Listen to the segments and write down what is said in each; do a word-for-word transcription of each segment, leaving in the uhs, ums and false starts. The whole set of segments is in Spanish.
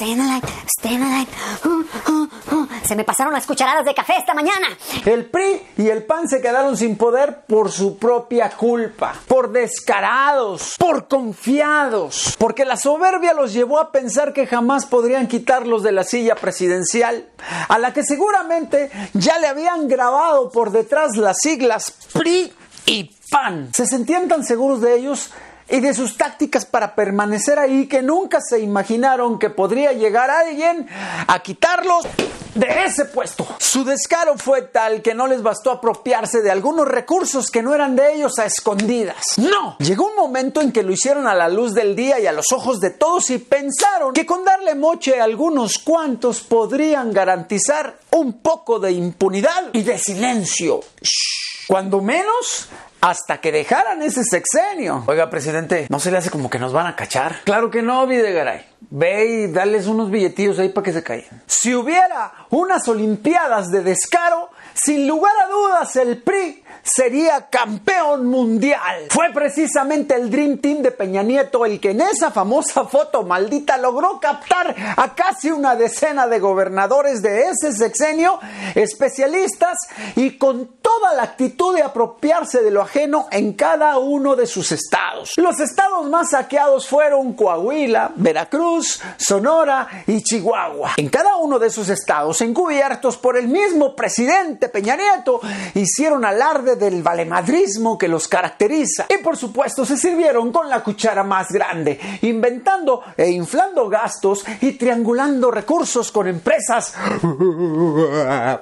Stand alive, stand alive. Uh, uh, uh. Se me pasaron las cucharadas de café esta mañana. El P R I y el P A N se quedaron sin poder por su propia culpa, por descarados, por confiados, porque la soberbia los llevó a pensar que jamás podrían quitarlos de la silla presidencial, a la que seguramente ya le habían grabado por detrás las siglas P R I y P A N. Se sentían tan seguros de ellos y de sus tácticas para permanecer ahí que nunca se imaginaron que podría llegar alguien a quitarlos de ese puesto. Su descaro fue tal que no les bastó apropiarse de algunos recursos que no eran de ellos a escondidas. ¡No! Llegó un momento en que lo hicieron a la luz del día y a los ojos de todos y pensaron que con darle moche a algunos cuantos podrían garantizar un poco de impunidad y de silencio. Shh. Cuando menos, hasta que dejaran ese sexenio. Oiga, presidente, ¿no se le hace como que nos van a cachar? Claro que no, Videgaray. Ve y dales unos billetillos ahí para que se caigan. Si hubiera unas olimpiadas de descaro, sin lugar a dudas el P R I sería campeón mundial. Fue precisamente el Dream Team de Peña Nieto el que en esa famosa foto maldita logró captar a casi una decena de gobernadores de ese sexenio, especialistas y con toda la actitud de apropiarse de lo ajeno en cada uno de sus estados. Los estados más saqueados fueron Coahuila, Veracruz, Sonora y Chihuahua. En cada uno de esos estados, encubiertos por el mismo presidente Peña Nieto, hicieron alarde del valemadrismo que los caracteriza y por supuesto se sirvieron con la cuchara más grande, inventando e inflando gastos y triangulando recursos con empresas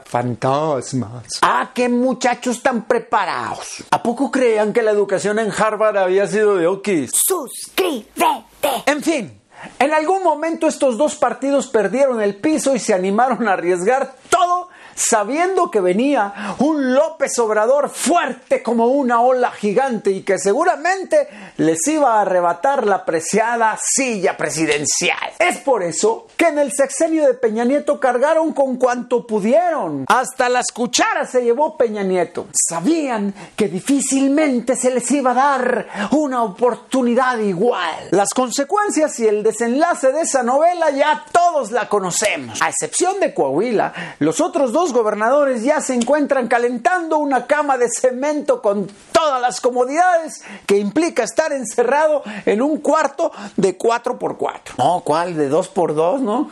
fantasmas. ¡Ah, qué muchachos tan preparados! ¿A poco creían que la educación en Harvard había sido de okis? ¡Suscríbete! En fin, en algún momento estos dos partidos perdieron el piso y se animaron a arriesgar todo sabiendo que venía un López Obrador fuerte como una ola gigante y que seguramente les iba a arrebatar la preciada silla presidencial. Es por eso que en el sexenio de Peña Nieto cargaron con cuanto pudieron. Hasta las cucharas se llevó Peña Nieto. Sabían que difícilmente se les iba a dar una oportunidad igual. Las consecuencias y el desenlace de esa novela ya todos la conocemos. A excepción de Coahuila, los otros dos gobernadores ya se encuentran calentando una cama de cemento con todas las comodidades que implica estar encerrado en un cuarto de cuatro por cuatro. No, ¿cuál? De dos por dos, ¿no?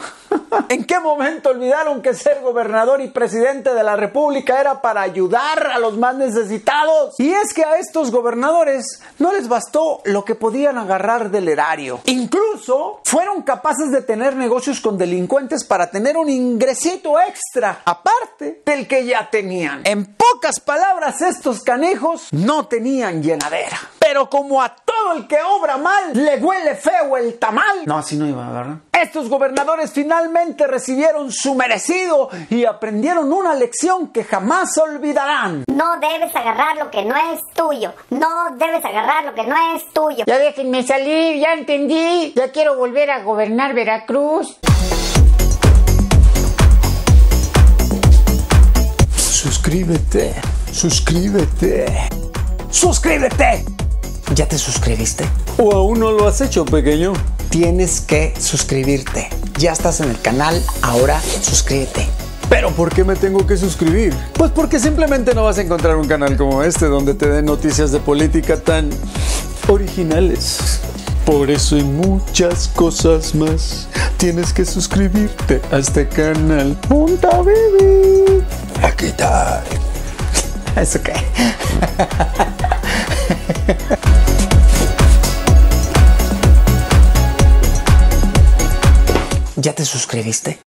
¿En qué momento olvidaron que ser gobernador y presidente de la República era para ayudar a los más necesitados? Y es que a estos gobernadores no les bastó lo que podían agarrar del erario. Incluso fueron capaces de tener negocios con delincuentes para tener un ingresito extra, aparte del que ya tenían. En pocas palabras, estos canijos no tenían llenadera. Pero como a todo el que obra mal le huele feo el tamal. No, así no iba, ¿verdad? Estos gobernadores finalmente recibieron su merecido y aprendieron una lección que jamás olvidarán. No debes agarrar lo que no es tuyo. No debes agarrar lo que no es tuyo. Ya déjenme salir, ya entendí. Ya quiero volver a gobernar Veracruz. Suscríbete, suscríbete, suscríbete. ¿Ya te suscribiste? ¿O aún no lo has hecho, pequeño? Tienes que suscribirte. Ya estás en el canal, ahora suscríbete. ¿Pero por qué me tengo que suscribir? Pues porque simplemente no vas a encontrar un canal como este donde te den noticias de política tan originales. Por eso y muchas cosas más, tienes que suscribirte a este canal. Punta baby. Aquí está. Es ok. ¿Ya te suscribiste?